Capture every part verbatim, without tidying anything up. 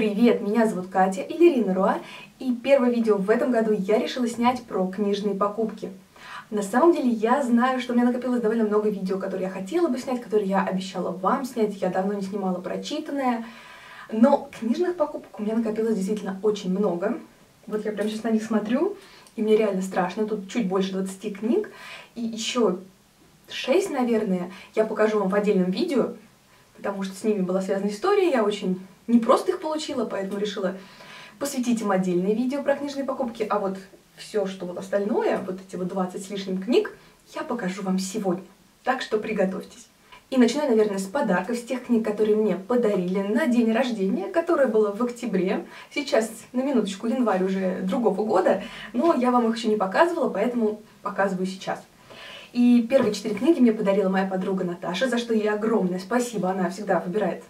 Привет, меня зовут Катя или Рина Руа, и первое видео в этом году я решила снять про книжные покупки. На самом деле я знаю, что у меня накопилось довольно много видео, которые я хотела бы снять, которые я обещала вам снять, я давно не снимала прочитанное, но книжных покупок у меня накопилось действительно очень много. Вот я прямо сейчас на них смотрю, и мне реально страшно, тут чуть больше двадцати книг, и еще шесть, наверное, я покажу вам в отдельном видео, потому что с ними была связана история, я очень не просто их получила, поэтому решила посвятить им отдельное видео про книжные покупки, а вот все, что вот остальное, вот эти вот двадцать с лишним книг, я покажу вам сегодня, так что приготовьтесь. И начну я, наверное, с подарков, с тех книг, которые мне подарили на день рождения, которое было в октябре, сейчас, на минуточку, январь уже другого года, но я вам их еще не показывала, поэтому показываю сейчас. И первые четыре книги мне подарила моя подруга Наташа, за что ей огромное спасибо, она всегда выбирает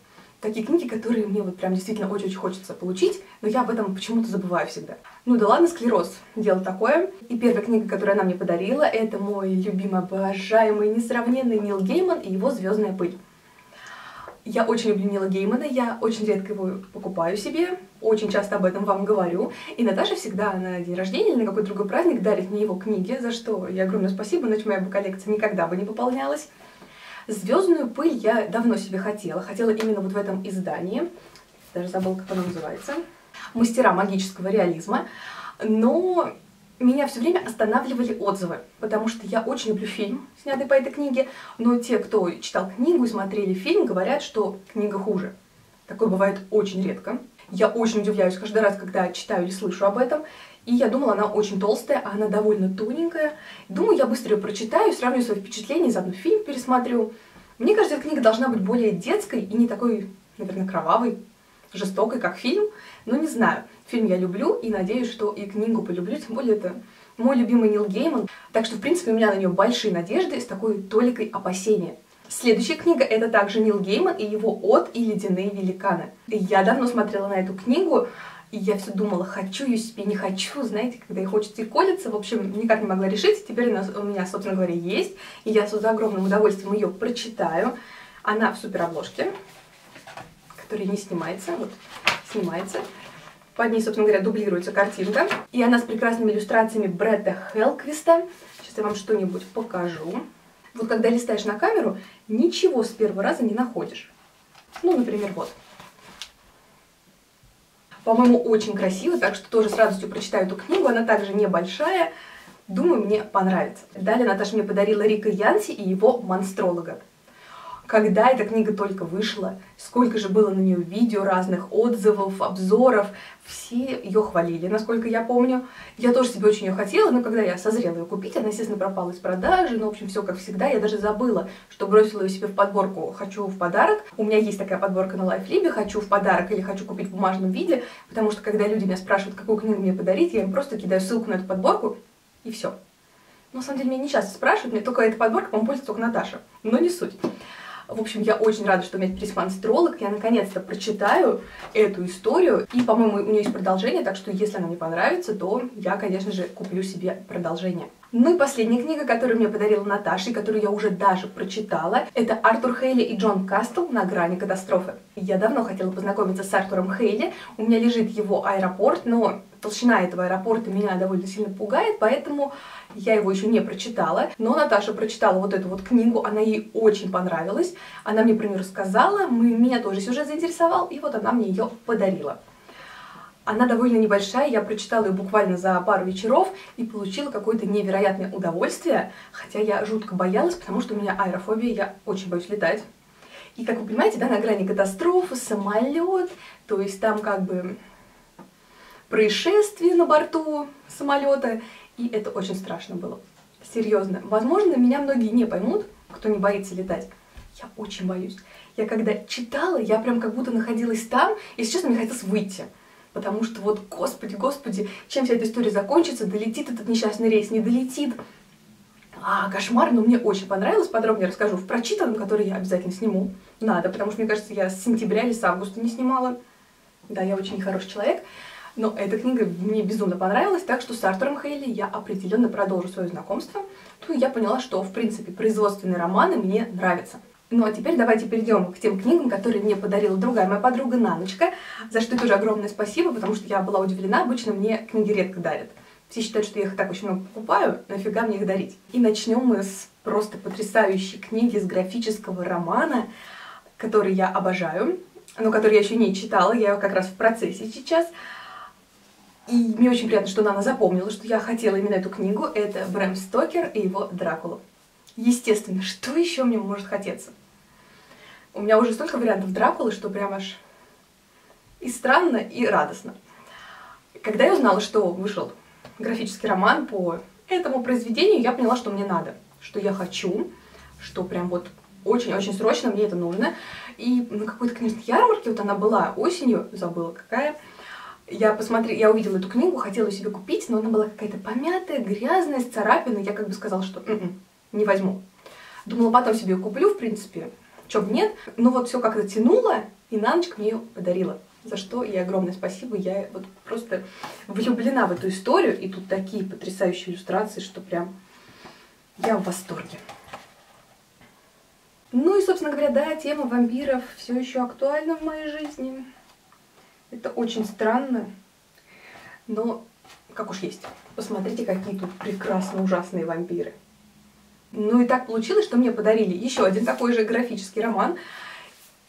такие книги, которые мне вот прям действительно очень-очень хочется получить, но я об этом почему-то забываю всегда. Ну да ладно, склероз, дело такое. И первая книга, которую она мне подарила, это мой любимый, обожаемый, несравненный Нил Гейман и его «Звёздная пыль». Я очень люблю Нила Геймана, я очень редко его покупаю себе, очень часто об этом вам говорю. И Наташа всегда на день рождения или на какой-то другой праздник дарит мне его книги, за что я огромное спасибо, иначе моя бы коллекция никогда бы не пополнялась. «Звездную пыль» я давно себе хотела, хотела именно вот в этом издании, даже забыла, как оно называется, «Мастера магического реализма», но меня все время останавливали отзывы, потому что я очень люблю фильм, снятый по этой книге, но те, кто читал книгу и смотрели фильм, говорят, что книга хуже. Такое бывает очень редко. Я очень удивляюсь каждый раз, когда читаю или слышу об этом, и я думала, она очень толстая, а она довольно тоненькая. Думаю, я быстро ее прочитаю, сравню свои впечатления, заодно фильм пересмотрю. Мне кажется, эта книга должна быть более детской и не такой, наверное, кровавой, жестокой, как фильм. Но не знаю. Фильм я люблю и надеюсь, что и книгу полюблю, тем более это мой любимый Нил Гейман. Так что, в принципе, у меня на нее большие надежды с такой толикой опасения. Следующая книга — это также Нил Гейман и его «Одд и ледяные великаны». Я давно смотрела на эту книгу, и я все думала, хочу ее себе, не хочу, знаете, когда и хочется, и колется. В общем, никак не могла решить, теперь она у меня, собственно говоря, есть, и я с огромным удовольствием ее прочитаю. Она в суперобложке, которая не снимается, вот, снимается. Под ней, собственно говоря, дублируется картинка, и она с прекрасными иллюстрациями Бретта Хелквиста. Сейчас я вам что-нибудь покажу. Вот когда листаешь на камеру, ничего с первого раза не находишь. Ну, например, вот. По-моему, очень красиво, так что тоже с радостью прочитаю эту книгу. Она также небольшая. Думаю, мне понравится. Далее Наташа мне подарила Рика Янси и его «Монстролога». Когда эта книга только вышла, сколько же было на нее видео, разных отзывов, обзоров. Все ее хвалили, насколько я помню. Я тоже себе очень ее хотела, но когда я созрела ее купить, она, естественно, пропала из продажи. Ну, в общем, все как всегда. Я даже забыла, что бросила ее себе в подборку «Хочу в подарок». У меня есть такая подборка на Лайфлибе «Хочу в подарок» или «Хочу купить в бумажном виде», потому что, когда люди меня спрашивают, какую книгу мне подарить, я им просто кидаю ссылку на эту подборку, и все. Но, на самом деле, меня не часто спрашивают, мне только эта подборка, по-моему, пользуется только Наташа. Но не суть. В общем, я очень рада, что у меня теперь «Монстролог». Я наконец-то прочитаю эту историю. И, по-моему, у нее есть продолжение, так что если она мне понравится, то я, конечно же, куплю себе продолжение. Ну и последняя книга, которую мне подарила Наташа, и которую я уже даже прочитала, это Артур Хейли и Джон Кастелл «На грани катастрофы». Я давно хотела познакомиться с Артуром Хейли. У меня лежит его «Аэропорт», но толщина этого аэропорта меня довольно сильно пугает, поэтому я его еще не прочитала. Но Наташа прочитала вот эту вот книгу, она ей очень понравилась. Она мне про нее рассказала, меня тоже сюжет заинтересовал, и вот она мне ее подарила. Она довольно небольшая, я прочитала ее буквально за пару вечеров и получила какое-то невероятное удовольствие, хотя я жутко боялась, потому что у меня аэрофобия, я очень боюсь летать. И, как вы понимаете, да, «На грани катастрофы», самолет, то есть там как бы происшествие на борту самолета, и это очень страшно было. Серьезно. Возможно, меня многие не поймут, кто не боится летать. Я очень боюсь. Я когда читала, я прям как будто находилась там, и, если честно, мне хотелось выйти. Потому что вот, господи, господи, чем вся эта история закончится, долетит этот несчастный рейс, не долетит. А, кошмар, но мне очень понравилось, подробнее расскажу в прочитанном, который я обязательно сниму. Надо, потому что, мне кажется, я с сентября или с августа не снимала. Да, я очень нехороший человек, но эта книга мне безумно понравилась, так что с Артуром Хейли я определенно продолжу свое знакомство. Ну и я поняла, что, в принципе, производственные романы мне нравятся. Ну а теперь давайте перейдем к тем книгам, которые мне подарила другая моя подруга Наночка, за что тоже огромное спасибо, потому что я была удивлена, обычно мне книги редко дарят. Все считают, что я их так очень много покупаю, нафига мне их дарить. И начнем мы с просто потрясающей книги, с графического романа, который я обожаю, но который я еще не читала, я как раз в процессе сейчас. И мне очень приятно, что Нана запомнила, что я хотела именно эту книгу. Это Брэм Стокер и его «Дракула». Естественно, что еще мне может хотеться? У меня уже столько вариантов Дракулы, что прям аж и странно, и радостно. Когда я узнала, что вышел графический роман по этому произведению, я поняла, что мне надо, что я хочу, что прям вот очень-очень срочно мне это нужно. И на какой-то книжной ярмарке, вот она была осенью, забыла какая, я посмотрела, я увидела эту книгу, хотела ее себе купить, но она была какая-то помятая, грязная, с царапиной. Я как бы сказала, что м-м, не возьму. Думала, потом себе ее куплю, в принципе. Чего бы нет, но вот все как-то тянуло, и Наночка мне ее подарила, за что ей огромное спасибо, я вот просто влюблена в эту историю, и тут такие потрясающие иллюстрации, что прям я в восторге. Ну и, собственно говоря, да, тема вампиров все еще актуальна в моей жизни. Это очень странно, но как уж есть. Посмотрите, какие тут прекрасно ужасные вампиры. Ну и так получилось, что мне подарили еще один такой же графический роман.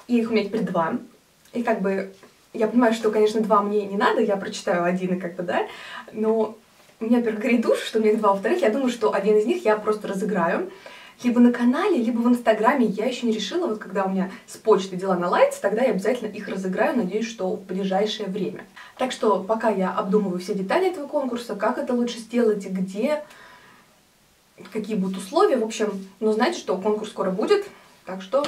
И их у меня теперь два. И как бы я понимаю, что, конечно, два мне не надо, я прочитаю один и как бы, да. Но меня, во-первых, горит душ, что у меня их два. Во-вторых, я думаю, что один из них я просто разыграю. Либо на канале, либо в Инстаграме. Я еще не решила, вот когда у меня с почты дела наладятся, тогда я обязательно их разыграю, надеюсь, что в ближайшее время. Так что пока я обдумываю все детали этого конкурса, как это лучше сделать, где... какие будут условия, в общем, но знаете, что конкурс скоро будет, так что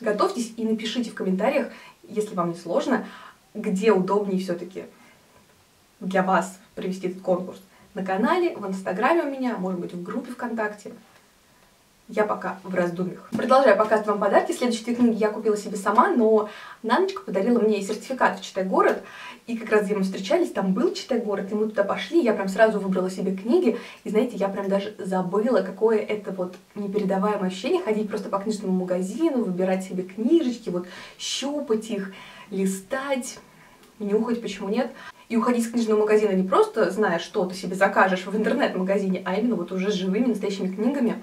готовьтесь и напишите в комментариях, если вам не сложно, где удобнее все-таки для вас провести этот конкурс. На канале, в Инстаграме у меня, может быть, в группе ВКонтакте. Я пока в раздумьях. Продолжаю показывать вам подарки. Следующие книги я купила себе сама, но Наночка подарила мне сертификат в «Читай город». И как раз где мы встречались, там был «Читай город», и мы туда пошли. Я прям сразу выбрала себе книги. И знаете, я прям даже забыла, какое это вот непередаваемое ощущение. Ходить просто по книжному магазину, выбирать себе книжечки, вот щупать их, листать, нюхать, почему нет. И уходить из книжного магазина не просто зная, что ты себе закажешь в интернет-магазине, а именно вот уже с живыми, настоящими книгами.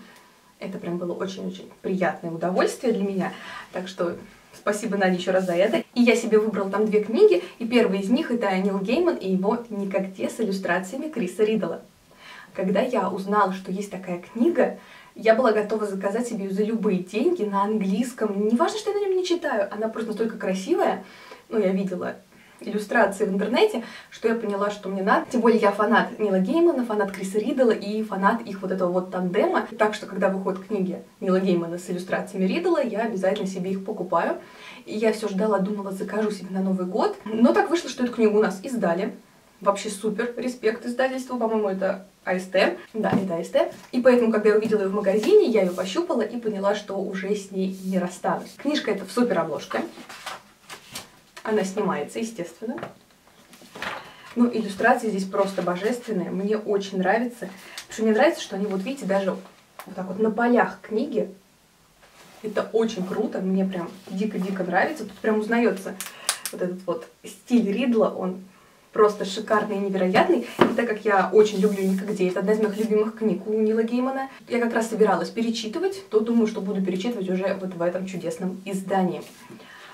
Это прям было очень-очень приятное удовольствие для меня, так что спасибо Нане еще раз за это. И я себе выбрала там две книги, и первая из них это Нил Гейман и его «Никогде» с иллюстрациями Криса Риддла. Когда я узнала, что есть такая книга, я была готова заказать себе ее за любые деньги на английском. Не важно, что я на нем не читаю, она просто настолько красивая, ну я видела иллюстрации в интернете, что я поняла, что мне надо. Тем более я фанат Нила Геймана, фанат Криса Риддла и фанат их вот этого вот тандема. Так что, когда выходят книги Нила Геймана с иллюстрациями Риддла, я обязательно себе их покупаю. И я все ждала, думала, закажу себе на Новый год. Но так вышло, что эту книгу у нас издали. Вообще супер, респект издательству, по-моему, это АСТ. Да, это АСТ. И поэтому, когда я увидела ее в магазине, я ее пощупала и поняла, что уже с ней не расстанусь. Книжка эта в супер обложке. Она снимается, естественно. Ну, иллюстрации здесь просто божественные. Мне очень нравится. Потому что мне нравится, что они, вот видите, даже вот так вот на полях книги. Это очень круто. Мне прям дико-дико нравится. Тут прям узнается вот этот вот стиль Риддла. Он просто шикарный и невероятный. И так как я очень люблю «Никогде», это одна из моих любимых книг у Нила Геймана, я как раз собиралась перечитывать, то думаю, что буду перечитывать уже вот в этом чудесном издании.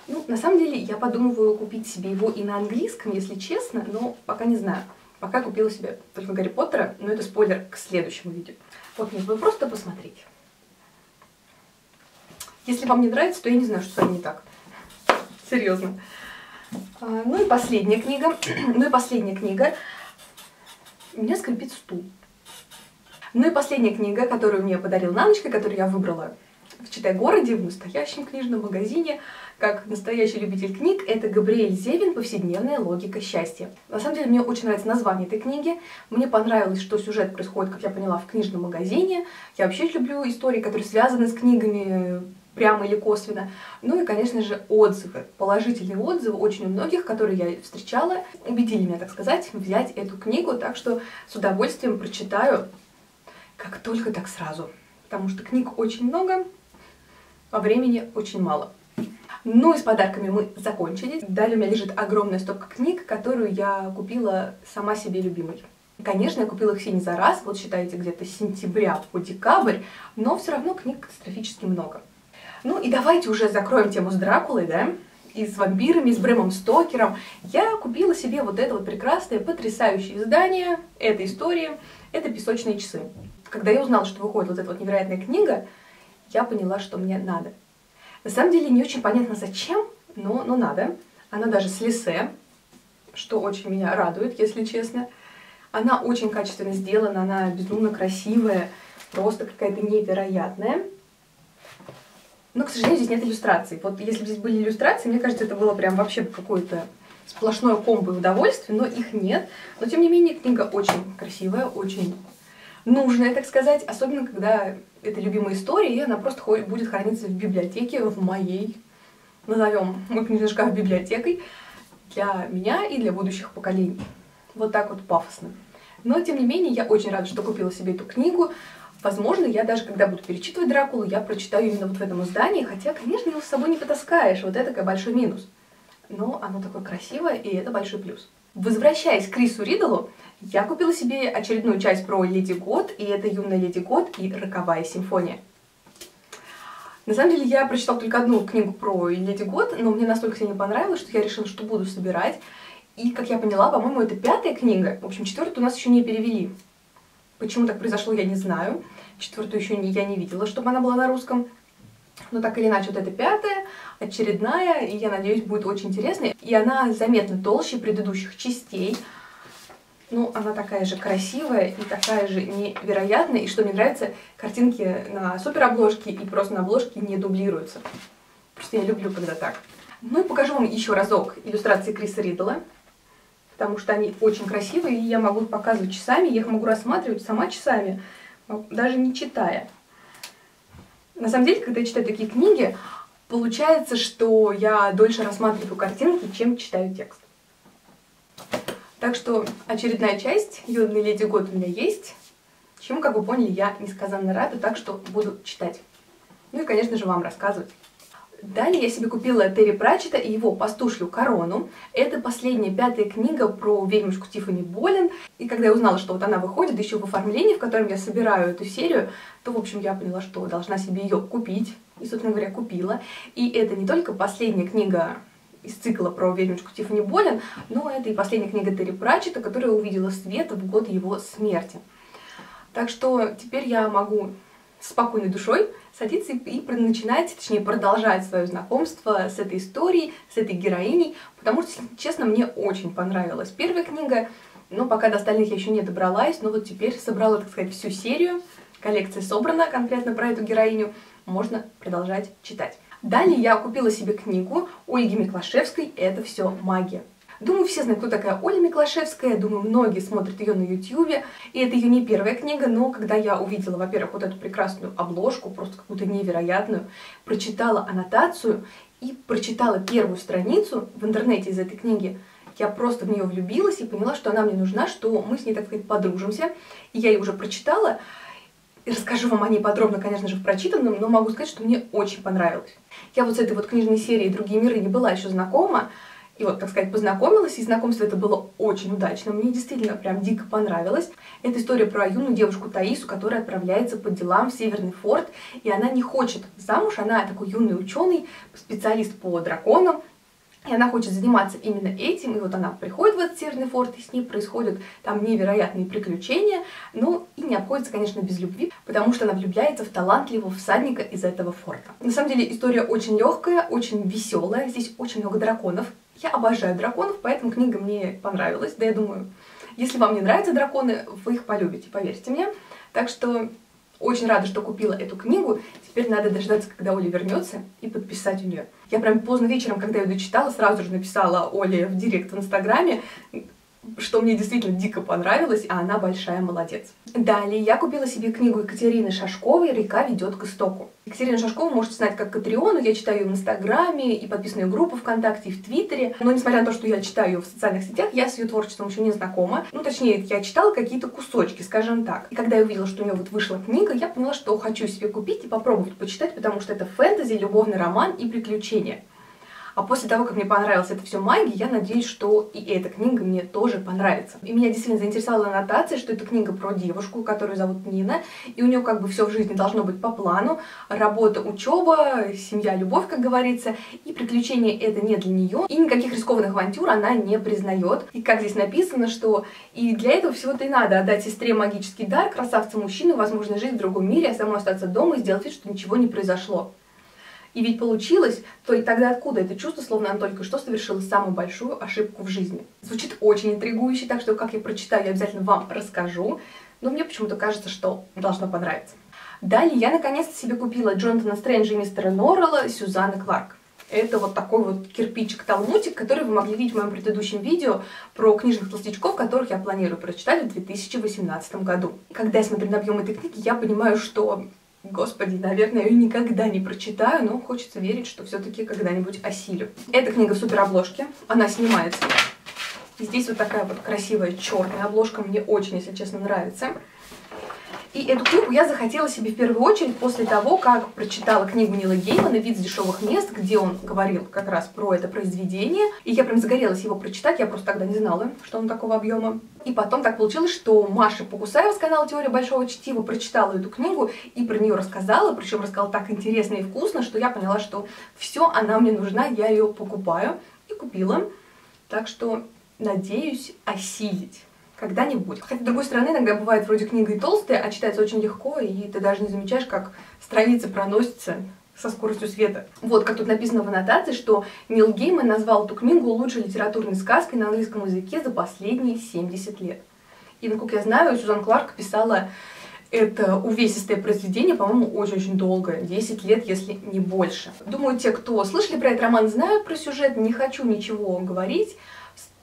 Ну, на самом деле, я подумываю купить себе его и на английском, если честно, но пока не знаю. Пока купила себе только Гарри Поттера, но это спойлер к следующему видео. Вот, нет, вы просто посмотрите. Если вам не нравится, то я не знаю, что с вами не так. Серьезно. А, ну и последняя книга. Ну и последняя книга. У меня скрипит стул. Ну и последняя книга, которую мне подарила Наночка, которую я выбрала в «Читай городе», в настоящем книжном магазине, как настоящий любитель книг, это Габриэль Зевин «Повседневная логика счастья». На самом деле, мне очень нравится название этой книги. Мне понравилось, что сюжет происходит, как я поняла, в книжном магазине. Я вообще люблю истории, которые связаны с книгами прямо или косвенно. Ну и, конечно же, отзывы. Положительные отзывы очень у многих, которые я встречала, убедили меня, так сказать, взять эту книгу. Так что с удовольствием прочитаю, как только так сразу. Потому что книг очень много. а времени очень мало. Ну и с подарками мы закончились. Далее у меня лежит огромная стопка книг, которую я купила сама себе любимой. Конечно, я купила их все не за раз, вот считайте, где-то с сентября по декабрь, но все равно книг катастрофически много. Ну и давайте уже закроем тему с Дракулой, да, и с вампирами, и с Брэмом Стокером. Я купила себе вот это вот прекрасное, потрясающее издание этой истории, это «Песочные часы». Когда я узнала, что выходит вот эта вот невероятная книга, я поняла, что мне надо. На самом деле не очень понятно зачем, но, но надо. Она даже с лиссе, что очень меня радует, если честно. Она очень качественно сделана, она безумно красивая, просто какая-то невероятная. Но, к сожалению, здесь нет иллюстраций. Вот если бы здесь были иллюстрации, мне кажется, это было прям вообще какое-то сплошное комбо и удовольствие, но их нет. Но, тем не менее, книга очень красивая, очень нужная, так сказать, особенно когда это любимая история, и она просто будет храниться в библиотеке, в моей, назовем мой книжка библиотекой, для меня и для будущих поколений. Вот так вот пафосно. Но, тем не менее, я очень рада, что купила себе эту книгу. Возможно, я даже, когда буду перечитывать «Дракулу», я прочитаю именно вот в этом издании, хотя, конечно, его с собой не потаскаешь, вот это такой большой минус. Но оно такое красивое, и это большой плюс. Возвращаясь к Крису Риддлу, я купила себе очередную часть про Леди Гот, и это «Юная Леди Гот» и «Роковая симфония». На самом деле, я прочитала только одну книгу про Леди Гот, но мне настолько сильно понравилось, что я решила, что буду собирать. И, как я поняла, по-моему, это пятая книга. В общем, четвертую у нас еще не перевели. Почему так произошло, я не знаю. Четвертую еще не, я не видела, чтобы она была на русском. Но так или иначе, вот это пятая, очередная, и я надеюсь, будет очень интересная. И она заметно толще предыдущих частей. Ну, она такая же красивая и такая же невероятная. И что мне нравится, картинки на суперобложке и просто на обложке не дублируются. Просто я люблю, когда так. Ну и покажу вам еще разок иллюстрации Криса Риддла, потому что они очень красивые, и я могу показывать часами, я их могу рассматривать сама часами, даже не читая. На самом деле, когда я читаю такие книги, получается, что я дольше рассматриваю картинки, чем читаю текст. Так что очередная часть «Юная Леди Гот» у меня есть, чем, как вы поняли, я несказанно рада, так что буду читать. Ну и, конечно же, вам рассказывать. Далее я себе купила Терри Пратчета и его «Пастушью корону». Это последняя, пятая книга про ведьмушку Тиффани Болин. И когда я узнала, что вот она выходит, еще в оформлении, в котором я собираю эту серию, то, в общем, я поняла, что должна себе ее купить. И, собственно говоря, купила. И это не только последняя книга из цикла про ведьмушку Тиффани Болин, но это и последняя книга Терри Пратчета, которая увидела свет в год его смерти. Так что теперь я могу спокойной душой садиться и начинать, точнее продолжать свое знакомство с этой историей, с этой героиней, потому что, честно, мне очень понравилась первая книга, но пока до остальных я еще не добралась, но вот теперь собрала, так сказать, всю серию, коллекция собрана конкретно про эту героиню, можно продолжать читать. Далее я купила себе книгу Ольги Миклашевской «Это все магия». Думаю, все знают, кто такая Оля Миклашевская, думаю, многие смотрят ее на ютьюбе, и это ее не первая книга, но когда я увидела, во-первых, вот эту прекрасную обложку, просто какую-то невероятную, прочитала аннотацию и прочитала первую страницу в интернете из этой книги, я просто в нее влюбилась и поняла, что она мне нужна, что мы с ней, так сказать, подружимся, и я ее уже прочитала, и расскажу вам о ней подробно, конечно же, в прочитанном, но могу сказать, что мне очень понравилось. Я вот с этой вот книжной серией «Другие миры» не была еще знакома, и вот, так сказать, познакомилась, и знакомство это было очень удачно. Мне действительно прям дико понравилось. Это история про юную девушку Таису, которая отправляется по делам в Северный Форт, и она не хочет замуж, она такой юный ученый, специалист по драконам, и она хочет заниматься именно этим, и вот она приходит в этот Северный Форт, и с ней происходят там невероятные приключения, ну и не обходится, конечно, без любви, потому что она влюбляется в талантливого всадника из этого форта. На самом деле история очень легкая, очень веселая, здесь очень много драконов. Я обожаю драконов, поэтому книга мне понравилась, да я думаю, если вам не нравятся драконы, вы их полюбите, поверьте мне. Так что очень рада, что купила эту книгу, теперь надо дождаться, когда Оля вернется и подписать у нее. Я прям поздно вечером, когда ее дочитала, сразу же написала Оле в директ в инстаграме, что мне действительно дико понравилось, а она большая молодец. Далее я купила себе книгу Екатерины Шашковой «Река ведет к истоку». Екатерина Шашкова можете знать как Катриону, я читаю ее в Инстаграме, и подписную группу ВКонтакте, и в Твиттере. Но несмотря на то, что я читаю ее в социальных сетях, я с ее творчеством еще не знакома. Ну, точнее, я читала какие-то кусочки, скажем так. И когда я увидела, что у нее вот вышла книга, я поняла, что хочу себе купить и попробовать почитать, потому что это фэнтези, любовный роман и приключения. А после того, как мне понравилось «Это все магия», я надеюсь, что и эта книга мне тоже понравится. И меня действительно заинтересовала аннотация, что это книга про девушку, которую зовут Нина, и у нее как бы все в жизни должно быть по плану. Работа, учеба, семья, любовь, как говорится, и приключения это не для нее, и никаких рискованных авантюр она не признает. И как здесь написано, что и для этого всего-то и надо отдать сестре магический дар, красавца-мужчину, возможно, жить в другом мире, а самой остаться дома и сделать вид, что ничего не произошло. И ведь получилось, то и тогда откуда это чувство, словно она только что совершила самую большую ошибку в жизни. Звучит очень интригующе, так что как я прочитаю, я обязательно вам расскажу, но мне почему-то кажется, что должно понравиться. Далее я наконец-то себе купила Джонатана Стрэнджа и мистера Норрелла Сюзанны Кларк. Это вот такой вот кирпичик-талмутик, который вы могли видеть в моем предыдущем видео про книжных толстячков, которых я планирую прочитать в две тысячи восемнадцатом году. Когда я смотрю на объем этой книги, я понимаю, что... Господи, наверное, я ее никогда не прочитаю, но хочется верить, что все-таки когда-нибудь осилю. Эта книга в суперобложке, она снимается. Здесь вот такая вот красивая черная обложка, мне очень, если честно, нравится. И эту книгу я захотела себе в первую очередь после того, как прочитала книгу Нила Геймана «Вид с дешевых мест», где он говорил как раз про это произведение. И я прям загорелась его прочитать, я просто тогда не знала, что он такого объема. И потом так получилось, что Маша Покусаева с канала «Теория большого чтива» прочитала эту книгу и про нее рассказала, причем рассказала так интересно и вкусно, что я поняла, что все, она мне нужна, я ее покупаю и купила. Так что надеюсь осилить когда-нибудь. Хотя, с другой стороны, иногда бывает вроде книга и толстая, а читается очень легко, и ты даже не замечаешь, как страницы проносятся со скоростью света. Вот, как тут написано в аннотации, что Нил Гейман назвал эту книгу лучшей литературной сказкой на английском языке за последние семьдесят лет. И, насколько я знаю, Сюзан Кларк писала это увесистое произведение, по-моему, очень-очень долго, десять лет, если не больше. Думаю, те, кто слышали про этот роман, знают про сюжет, не хочу ничего говорить,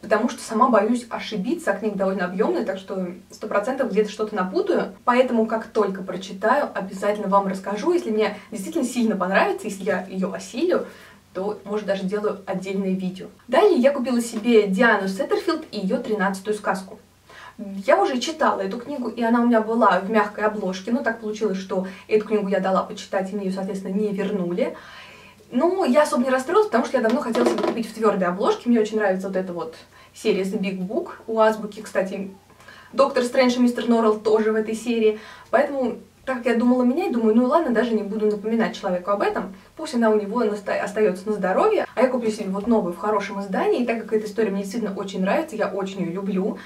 потому что сама боюсь ошибиться, а книга довольно объемная, так что сто процентов где-то что-то напутаю. Поэтому, как только прочитаю, обязательно вам расскажу. Если мне действительно сильно понравится, если я ее осилю, то, может, даже делаю отдельное видео. Далее я купила себе Диану Сеттерфилд и ее тринадцатую сказку. Я уже читала эту книгу, и она у меня была в мягкой обложке, но так получилось, что эту книгу я дала почитать, и мне ее, соответственно, не вернули. Ну, я особо не расстроилась, потому что я давно хотела себе купить в твердой обложке. Мне очень нравится вот эта вот серия The Big Book. У Азбуки, кстати, Доктор Стрэндж и Мистер Норрелл тоже в этой серии. Поэтому, так как я думала менять, думаю, ну ладно, даже не буду напоминать человеку об этом. Пусть она у него остается на здоровье. А я куплю себе вот новую в хорошем издании. И так как эта история мне действительно очень нравится, я очень ее люблю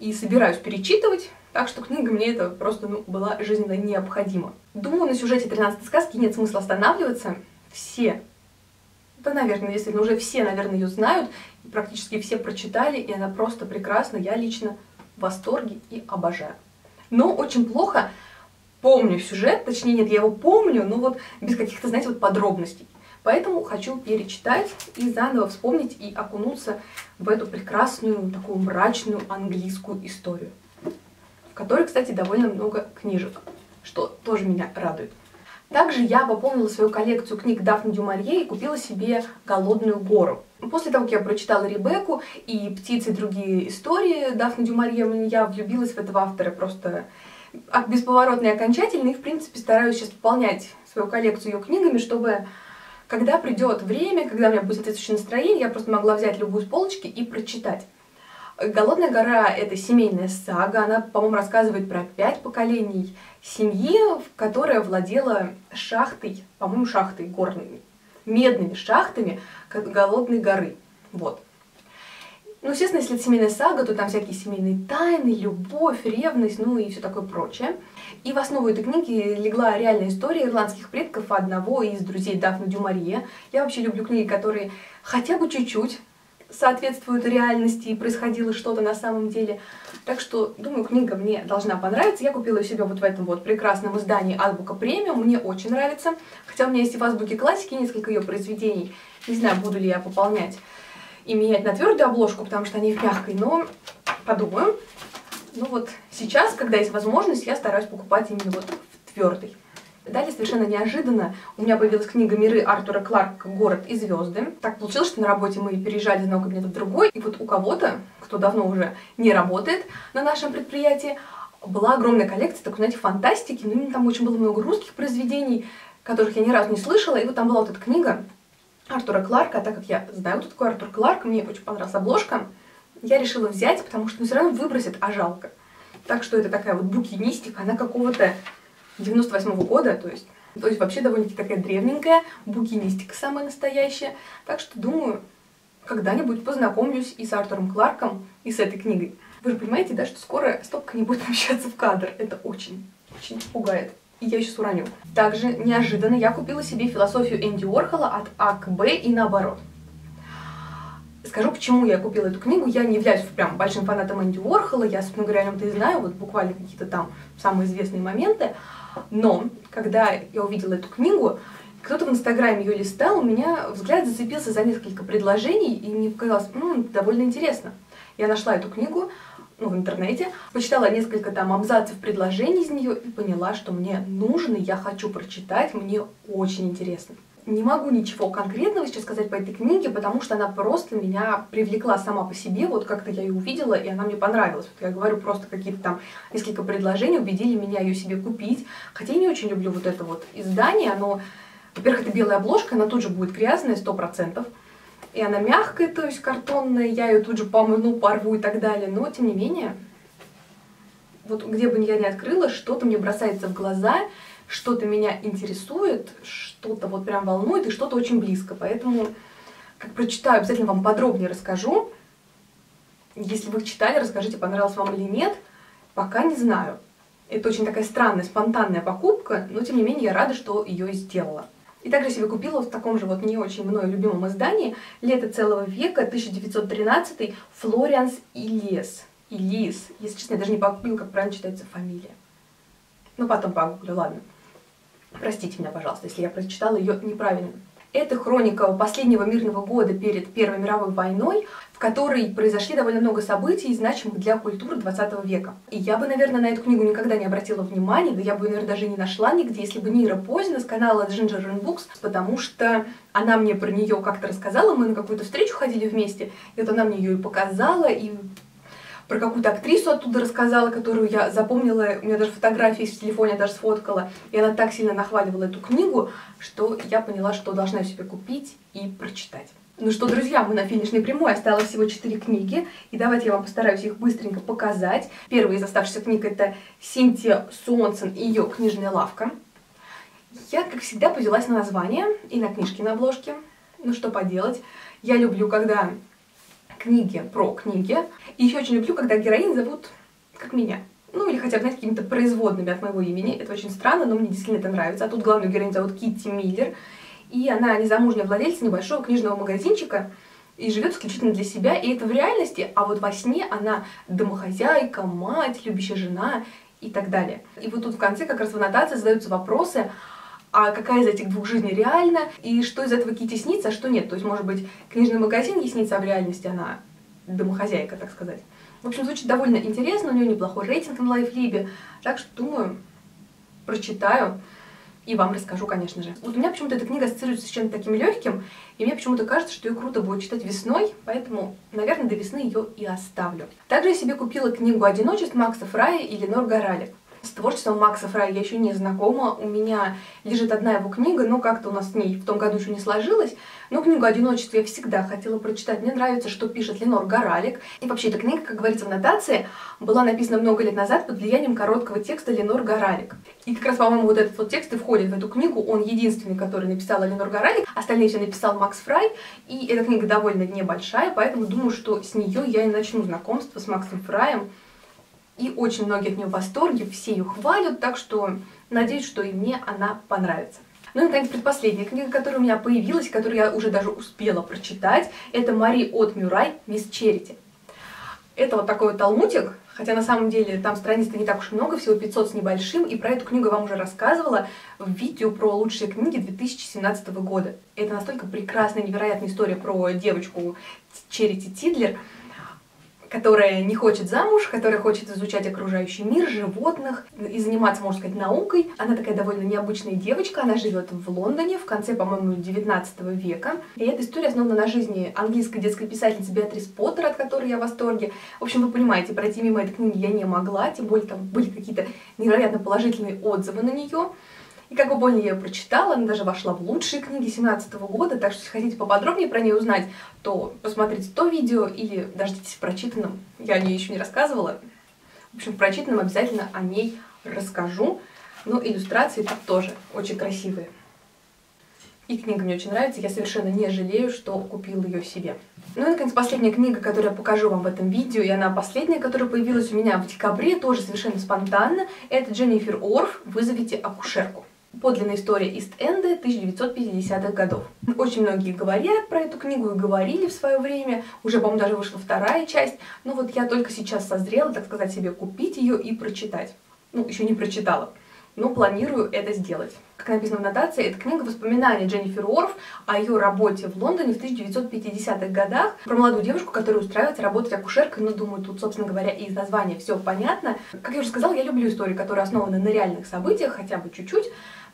и собираюсь перечитывать. Так что книга мне это просто ну, была жизненно необходима. Думаю, на сюжете тринадцатой сказки нет смысла останавливаться. Все, да, наверное, если ну, уже все, наверное, ее знают, и практически все прочитали, и она просто прекрасна, я лично в восторге и обожаю. Но очень плохо помню сюжет, точнее, нет, я его помню, но вот без каких-то, знаете, вот подробностей. Поэтому хочу перечитать и заново вспомнить и окунуться в эту прекрасную, такую мрачную английскую историю, в которой, кстати, довольно много книжек, что тоже меня радует. Также я пополнила свою коллекцию книг Дафны Дюморье и купила себе «Голодную гору». После того, как я прочитала «Ребекку» и «Птицы и другие истории» Дафны Дюморье, я влюбилась в этого автора просто бесповоротно и окончательно, и, в принципе, стараюсь сейчас пополнять свою коллекцию ее книгами, чтобы, когда придет время, когда у меня будет соответствующее настроение, я просто могла взять любую с полочки и прочитать. «Голодная гора» — это семейная сага, она, по-моему, рассказывает про пять поколений семьи, которая владела шахтой, по-моему, шахтой горной, медными шахтами Голодной горы, вот. Ну, естественно, если это семейная сага, то там всякие семейные тайны, любовь, ревность, ну и все такое прочее. И в основу этой книги легла реальная история ирландских предков одного из друзей Дафны Дюморье. Я вообще люблю книги, которые хотя бы чуть-чуть соответствуют реальности и происходило что-то на самом деле. Так что, думаю, книга мне должна понравиться. Я купила ее себе вот в этом вот прекрасном издании Азбука Премиум. Мне очень нравится. Хотя у меня есть и в Азбуке Классики несколько ее произведений. Не знаю, буду ли я пополнять и менять на твердую обложку, потому что они в мягкой, но подумаю. Ну вот сейчас, когда есть возможность, я стараюсь покупать именно вот в твердый. Далее, совершенно неожиданно, у меня появилась книга «Миры» Артура Кларка «Город и звезды». Так получилось, что на работе мы переезжали из одного кабинета в другой, и вот у кого-то, кто давно уже не работает на нашем предприятии, была огромная коллекция такой, знаете, фантастики, но именно там очень было много русских произведений, которых я ни разу не слышала, и вот там была вот эта книга Артура Кларка, а так как я знаю, кто такой Артур Кларк, мне очень понравилась обложка, я решила взять, потому что ну, все равно выбросит, а жалко. Так что это такая вот букинистика, она какого-то девяносто восьмого года, то есть, то есть вообще довольно-таки такая древненькая, букинистика самая настоящая. Так что, думаю, когда-нибудь познакомлюсь и с Артуром Кларком, и с этой книгой. Вы же понимаете, да, что скоро стопка не будет помещаться в кадр. Это очень, очень пугает. И я сейчас уроню. Также неожиданно я купила себе философию Энди Уорхола от А к Б и наоборот. Скажу, почему я купила эту книгу. Я не являюсь прям большим фанатом Энди Уорхола, я, собственно говоря, о нем-то и знаю, вот буквально какие-то там самые известные моменты. Но, когда я увидела эту книгу, кто-то в Инстаграме ее листал, у меня взгляд зацепился за несколько предложений, и мне показалось, м-м, довольно интересно. Я нашла эту книгу ну, в интернете, почитала несколько там абзацев предложений из нее и поняла, что мне нужно, я хочу прочитать, мне очень интересно. Не могу ничего конкретного сейчас сказать по этой книге, потому что она просто меня привлекла сама по себе, вот как-то я ее увидела, и она мне понравилась. Вот я говорю, просто какие-то там несколько предложений убедили меня ее себе купить, хотя я не очень люблю вот это вот издание, оно, во-первых, это белая обложка, она тут же будет грязная, сто процентов, и она мягкая, то есть картонная, я ее тут же помну, порву и так далее, но тем не менее, вот где бы я ни открыла, что-то мне бросается в глаза, что-то меня интересует, что-то вот прям волнует и что-то очень близко. Поэтому, как прочитаю, обязательно вам подробнее расскажу. Если вы читали, расскажите, понравилось вам или нет. Пока не знаю. Это очень такая странная, спонтанная покупка, но тем не менее я рада, что ее сделала. И также себе купила в таком же вот не очень мною любимом издании «Лето целого века», тысяча девятьсот тринадцатый, Флорианс Иллис. Иллис. Если честно, я даже не погуглила, как правильно читается фамилия. Но потом погуглю, ладно. Простите меня, пожалуйста, если я прочитала ее неправильно. Это хроника последнего мирного года перед Первой мировой войной, в которой произошли довольно много событий, значимых для культуры двадцатого века. И я бы, наверное, на эту книгу никогда не обратила внимания, да я бы ее, наверное, даже не нашла нигде, если бы Нира Позина с канала Ginger and Books, потому что она мне про нее как-то рассказала, мы на какую-то встречу ходили вместе, и вот она мне ее и показала, и про какую-то актрису оттуда рассказала, которую я запомнила, у меня даже фотографии в телефоне я даже сфоткала, и она так сильно нахваливала эту книгу, что я поняла, что должна ее себе купить и прочитать. Ну что, друзья, мы на финишной прямой, осталось всего четыре книги, и давайте я вам постараюсь их быстренько показать. Первая из оставшихся книг — это Синтия Суонсон и ее «Книжная лавка». Я, как всегда, повелась на название и на книжки на обложке, ну что поделать, я люблю, когда книги про книги. И еще очень люблю, когда героинь зовут как меня. Ну, или хотя бы, знаете, какими-то производными от моего имени. Это очень странно, но мне действительно это нравится. А тут главную героиню зовут Китти Миллер. И она незамужняя владельца небольшого книжного магазинчика и живет исключительно для себя. И это в реальности, а вот во сне она домохозяйка, мать, любящая жена и так далее. И вот тут в конце как раз в аннотации задаются вопросы, а какая из этих двух жизней реальна, и что из этого Китти снится, а что нет. То есть, может быть, книжный магазин ей снится, а в реальности она домохозяйка, так сказать. В общем, звучит довольно интересно, у нее неплохой рейтинг на Лайфлибе, так что, думаю, прочитаю и вам расскажу, конечно же. Вот у меня почему-то эта книга ассоциируется с чем-то таким легким, и мне почему-то кажется, что ее круто будет читать весной, поэтому, наверное, до весны ее и оставлю. Также я себе купила книгу «Одиночество» Макса Фрая и Ленор Гаралик. С творчеством Макса Фрая я еще не знакома, у меня лежит одна его книга, но как-то у нас с ней в том году еще не сложилось. Но книгу «Одиночество» я всегда хотела прочитать, мне нравится, что пишет Ленор Гаралик. И вообще эта книга, как говорится в аннотации, была написана много лет назад под влиянием короткого текста Ленор Гаралик. И как раз, по-моему, вот этот вот текст и входит в эту книгу, он единственный, который написала Ленор Гаралик, остальные все написал Макс Фрай, и эта книга довольно небольшая, поэтому думаю, что с нее я и начну знакомство с Максом Фраем. И очень многие от нее в восторге, все ее хвалят, так что надеюсь, что и мне она понравится. Ну и, наконец, предпоследняя книга, которая у меня появилась, которую я уже даже успела прочитать, это Мари От Мюррай «Мисс Черити». Это вот такой вот талмутик, хотя на самом деле там страниц-то не так уж много, всего пятьсот с небольшим, и про эту книгу я вам уже рассказывала в видео про лучшие книги две тысячи семнадцатого года. Это настолько прекрасная, невероятная история про девочку Черити Тидлер, которая не хочет замуж, которая хочет изучать окружающий мир, животных и заниматься, можно сказать, наукой. Она такая довольно необычная девочка, она живет в Лондоне в конце, по-моему, девятнадцатого века. И эта история основана на жизни английской детской писательницы Беатрис Поттер, от которой я в восторге. В общем, вы понимаете, пройти мимо этой книги я не могла, тем более там были какие-то невероятно положительные отзывы на нее. И, как вы поняли, я ее прочитала, она даже вошла в лучшие книги семнадцатого года, так что, если хотите поподробнее про нее узнать, то посмотрите то видео или дождитесь в прочитанном, я о ней еще не рассказывала. В общем, в прочитанном обязательно о ней расскажу, но иллюстрации тут тоже очень красивые. И книга мне очень нравится, я совершенно не жалею, что купила ее себе. Ну и, наконец, последняя книга, которую я покажу вам в этом видео, и она последняя, которая появилась у меня в декабре, тоже совершенно спонтанно, это Дженнифер Орф «Вызовите акушерку». Подлинная история Ист-Энда тысяча девятьсот пятидесятых годов. Очень многие говорят про эту книгу и говорили в свое время. Уже, по-моему, даже вышла вторая часть. Но вот я только сейчас созрела, так сказать, себе купить ее и прочитать. Ну, еще не прочитала, но планирую это сделать. Как написано в нотации, это книга воспоминаний Дженнифер Орф о ее работе в Лондоне в тысяча девятьсот пятидесятых годах, про молодую девушку, которая устраивается работать акушеркой, но, думаю, тут, собственно говоря, и из названия все понятно. Как я уже сказала, я люблю истории, которые основаны на реальных событиях, хотя бы чуть-чуть,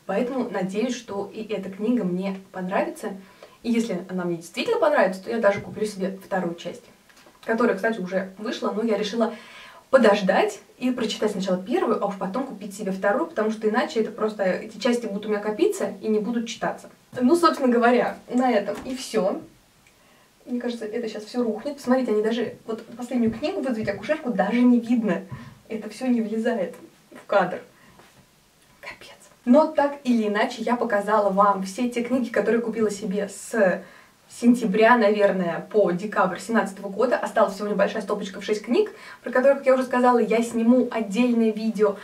поэтому надеюсь, что и эта книга мне понравится. И если она мне действительно понравится, то я даже куплю себе вторую часть, которая, кстати, уже вышла, но я решила подождать и прочитать сначала первую, а уж потом купить себе вторую, потому что иначе это просто эти части будут у меня копиться и не будут читаться. Ну, собственно говоря, на этом и все. Мне кажется, это сейчас все рухнет. Посмотрите, они даже... Вот последнюю книгу «Вызовите акушерку» даже не видно. Это все не влезает в кадр. Капец. Но так или иначе я показала вам все те книги, которые купила себе с сентября, наверное, по декабрь семнадцатого года. Осталась всего небольшая стопочка в шесть книг, про которые, как я уже сказала, я сниму отдельное видео.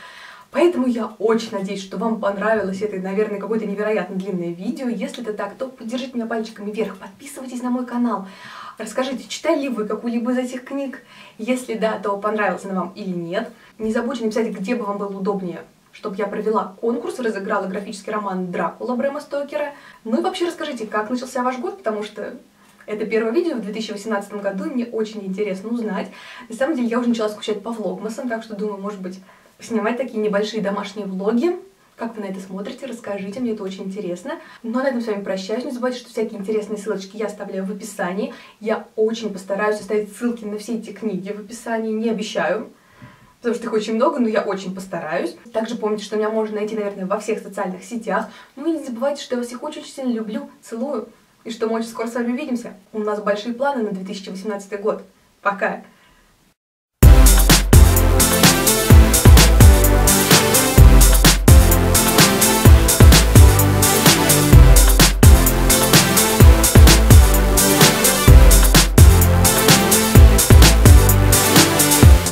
Поэтому я очень надеюсь, что вам понравилось это, наверное, какое-то невероятно длинное видео. Если это так, то поддержите меня пальчиками вверх, подписывайтесь на мой канал. Расскажите, читали ли вы какую-либо из этих книг? Если да, то понравилась она вам или нет. Не забудьте написать, где бы вам было удобнее, чтобы я провела конкурс, разыграла графический роман «Дракула» Брэма Стокера. Ну и вообще расскажите, как начался ваш год, потому что это первое видео в две тысячи восемнадцатом году, мне очень интересно узнать. На самом деле я уже начала скучать по влогмасам, так что думаю, может быть, снимать такие небольшие домашние влоги. Как вы на это смотрите, расскажите, мне это очень интересно. Ну а на этом с вами прощаюсь. Не забывайте, что всякие интересные ссылочки я оставляю в описании. Я очень постараюсь оставить ссылки на все эти книги в описании, не обещаю, потому что их очень много, но я очень постараюсь. Также помните, что меня можно найти, наверное, во всех социальных сетях. Ну и не забывайте, что я вас всех очень сильно люблю, целую, и что мы очень скоро с вами увидимся. У нас большие планы на две тысячи восемнадцатый год. Пока!